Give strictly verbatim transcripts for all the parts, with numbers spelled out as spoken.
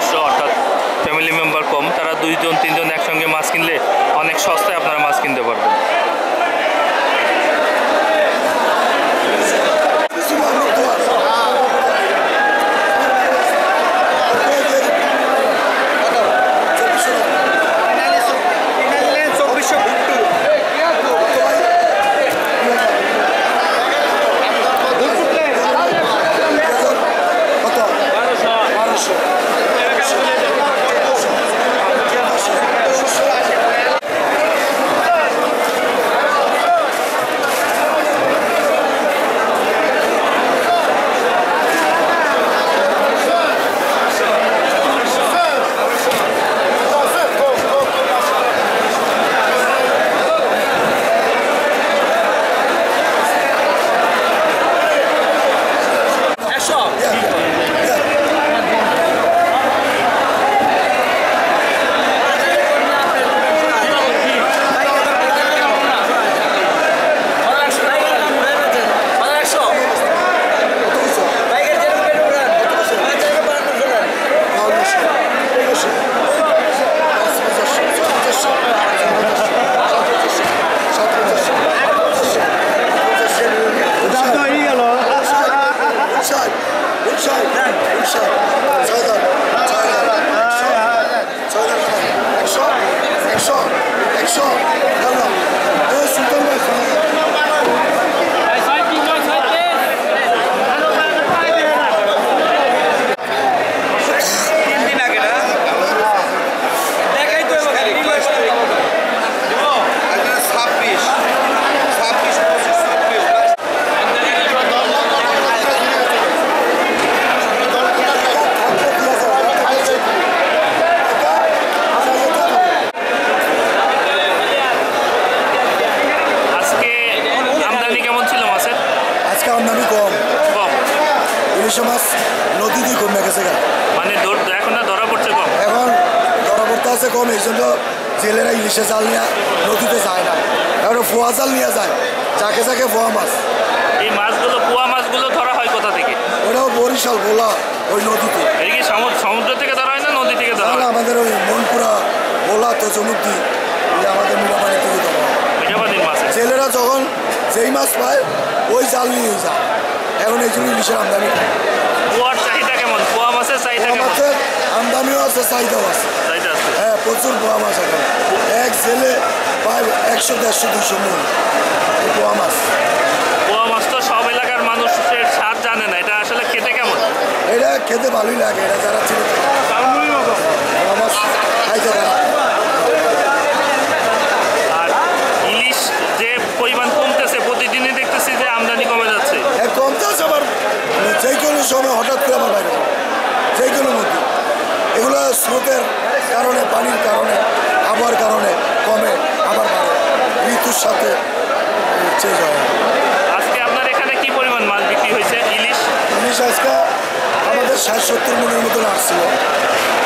सदस्य अर्थात family member कम तारा दुई जन तीन जन एक संगे माछ किनले अनेक सस्ताय आपनारा माछ किनते पारबेन। जेलेरा इलिशे जाल निया नदीते जाए ना एबारे फोया जाल निया जाए जाके जाके फोया माछ এই মাছগুলো পোয়া মাছগুলো ধরা হয় কোথা থেকে? ওটাও বরিশাল ভোলা ওই নদীতে। এই কি সমুদ্র থেকে ধরা হয় না নদী থেকে ধরা হয়? আমাদের ওই মনপুরা ভোলা তো জমুদি এই আমাদের মিরাবাড়ি থেকে ধরা হয় মিরাবাড়ির মাছ। জেলেরা যখন যেই মাছ পায় ওই জাল নিয়ে যায়। এখন এই জন্য ইলিশের আমদানি পোয়ার চাহিদা কেমন? পোয়া মাছের চাহিদা কেমন? আমদানিও আছে চাহিদাও আছে। হ্যাঁ প্রচুর পোয়া মাছ এখন এক জেলে প্রায় একশো দেড়শো দুশো মন পোয়া মাছ। পোয়া মাছ তো সব এলাকার মানুষের স্বাদ জানে না, এটা আসলে খেতে কেমন? এটা খেতে ভালোই লাগে, এটা যারা ছিল পোয়া মাছ খাইতে পারে। আর ইলিশ যে পরিমাণ কমতেছে প্রতিদিনই দেখতেছি যে আমদানি কমে যাচ্ছে। হ্যাঁ কমতেছে, আবার যে কোনো সময় হঠাৎ করে আবার বাইরে যে কোনো মধ্যে এগুলো স্রোতের কারণে পানির কারণে আবহাওয়ার কারণে কমে আবার বাড়ে ঋতুর সাথে চেঞ্জ হয়। আজকে আপনার এখানে কি পরিমাণ মাছ বিক্রি হয়েছে ইলিশ? ইলিশ আজকে আমাদের ষাট সত্তর মনের মতন আসছিল,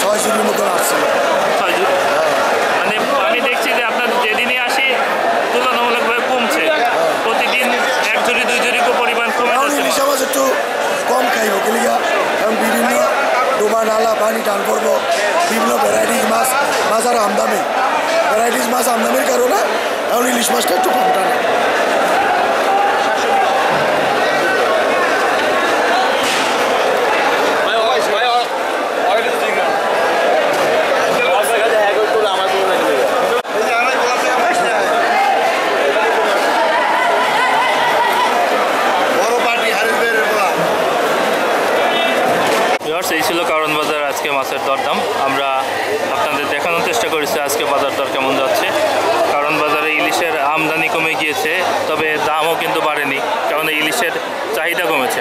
ছয় জনের মতন আসছিল। ছয় জন মানে আমি দেখছি যে আপনার যেদিনই আসি তুলনামূলকভাবে কমছে, প্রতিদিন এক জুড়ি দুই জুড়ি পরিমাণ কমে যাচ্ছে। ইলিশ মাছ একটু কম খাইব কিনা কারণ বিভিন্ন ডোবা নালা পানি টান পড়ব, বিভিন্ন ভ্যারাইটিস মাছ মাছ আর আমদামি ভ্যারাইটিস মাছ আমদামির কারণে এখন ইলিশ মাছটা একটু কম টানে। মাছের দরদাম আমরা আপনাদের দেখানোর চেষ্টা করেছি আজকে বাজার দর কেমন যাচ্ছে। কারণ বাজারে ইলিশের আমদানি কমে গিয়েছে, তবে দামও কিন্তু বাড়েনি, কারণ ইলিশের চাহিদা কমেছে।